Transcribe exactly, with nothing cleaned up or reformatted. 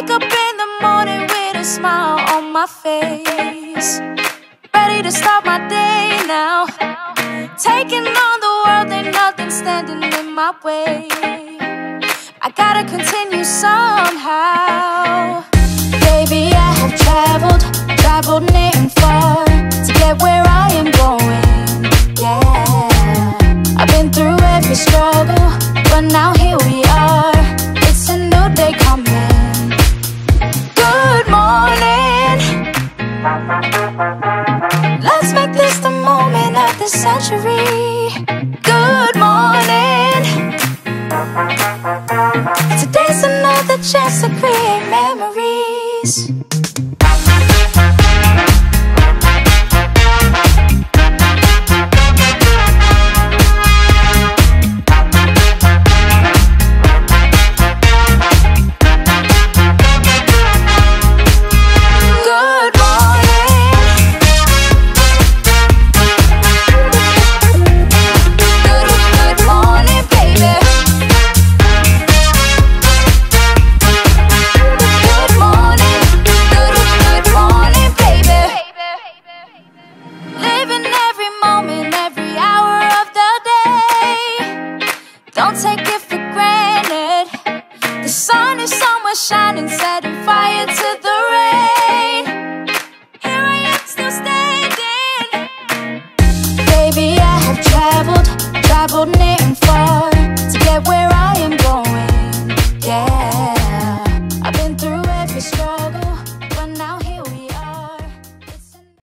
wake up in the morning with a smile on my face, ready to start my day now. Taking on the world, ain't nothing standing in my way. I gotta continue somehow. Baby, I have traveled, traveled near and far to get where I am going, yeah. I've been through every struggle, but now here we are. It's a new day coming. Good morning. Let's make this the moment of the century. Good morning. Today's another chance to create memories.